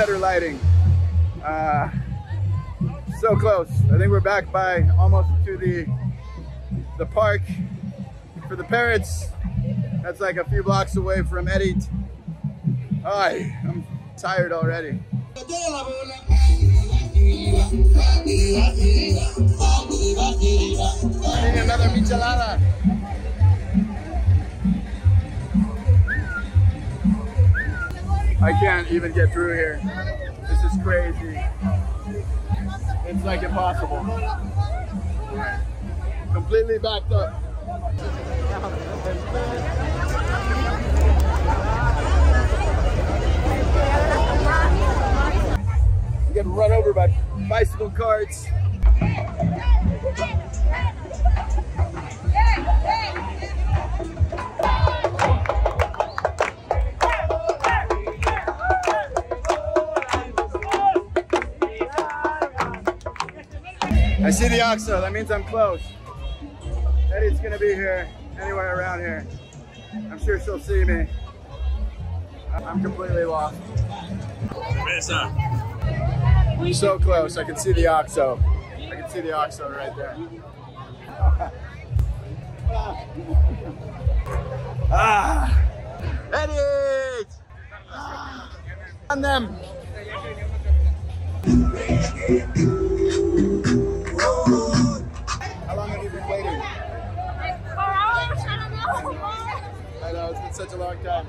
better lighting. So close. I think we're back by almost to the park for the parrots. That's like a few blocks away from Eddie. Ay, I'm tired already. I need another michelada. I can't even get through here. This is crazy. It's like impossible. Completely backed up. You get run over by bicycle carts. I see the Oxxo, that means I'm close. Eddie's gonna be here, anywhere around here. I'm sure she'll see me. I'm completely lost. So close, I can see the Oxxo. I can see the Oxxo right there. Ah! Eddie! Ah. On them! How long have you been waiting? Like 4 hours, I don't know. I know, it's been such a long time.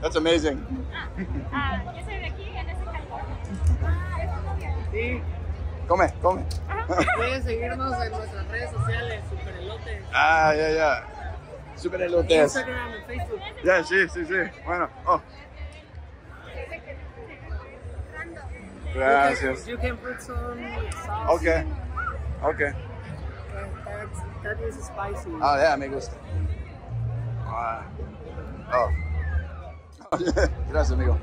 That's amazing. Come. Ah, yeah. Super elotes. Instagram and Facebook. Yeah, sí. Bueno. Oh. Gracias. You can put some sauce. Okay. That is spicy. Oh, yeah, me gusta. Oh. Gracias, amigo.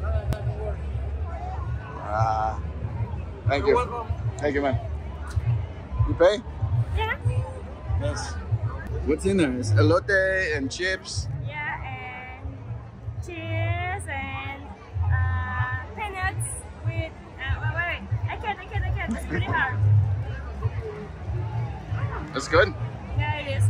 Thank you. Welcome. Thank you, man. You pay? Yeah. Yes. What's in there? It's elote and chips. Yeah, and cheese and peanuts with. Wait, I can't. It's pretty hard. That's good. Yeah, it is.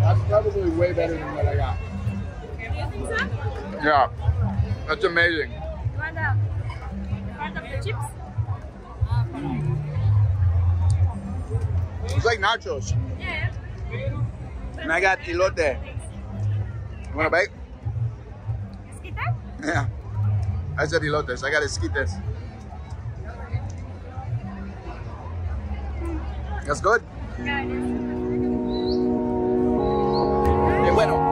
That's probably way better than what I got. You think so? Yeah, that's amazing. You want the part of the chips? It's like nachos. Yeah. And I got elote. You want a bite? Esquitas? Yeah. I said elotes. I got esquitas. That's good? Yeah, it is. Bueno.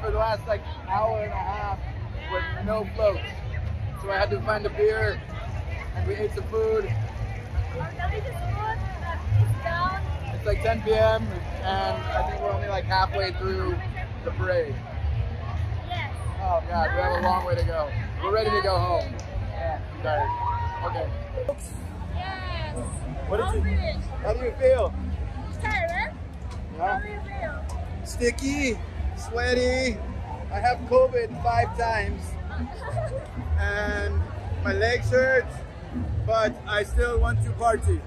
For the last like hour and a half with no floats, so I had to find a beer, and we ate some food. Our delicious food is down. It's like 10 p.m. and I think we're only like halfway through the parade. Yes. Oh God, we have a long way to go. We're ready to go home. Yeah, I'm tired. Okay. Yes. What is it? How do you feel? Tired. How do you feel? Sticky. Sweaty. I have COVID 5 times and my legs hurt, but I still want to party.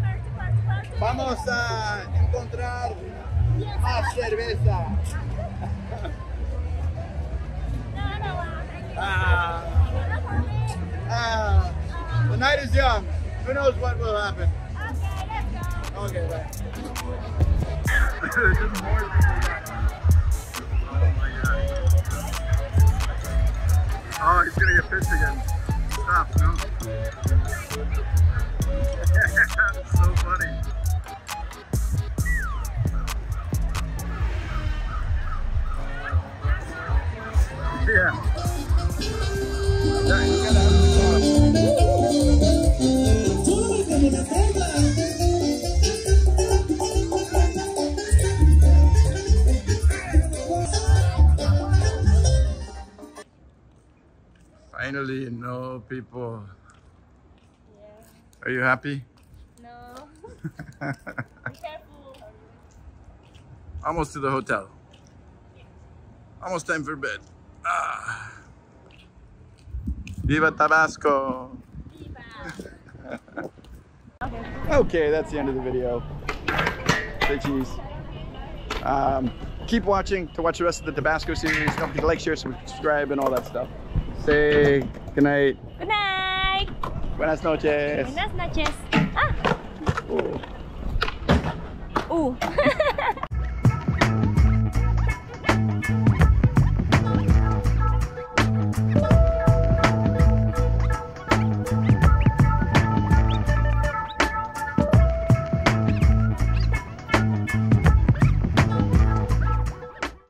Party. Vamos a encontrar más cerveza. The night is young. Who knows what will happen? Okay, let's go. Okay, bye. Oh, he's gonna get pissed again. Stop, no? That's so funny. Yeah. Yeah, you gotta have the sauce. Finally, no people. Yeah. Are you happy? No. Be careful. Almost to the hotel. Yeah. Almost time for bed. Ah. Viva Tabasco. Viva. Okay, that's the end of the video. Say cheese. Keep watching to watch the rest of the Tabasco series. Don't forget to like, share, subscribe, and all that stuff. Say good night. Good night. Buenas noches. Buenas noches. Ah. Ooh. Ooh.